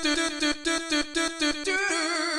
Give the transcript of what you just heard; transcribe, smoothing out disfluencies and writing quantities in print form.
do do do do do do do do.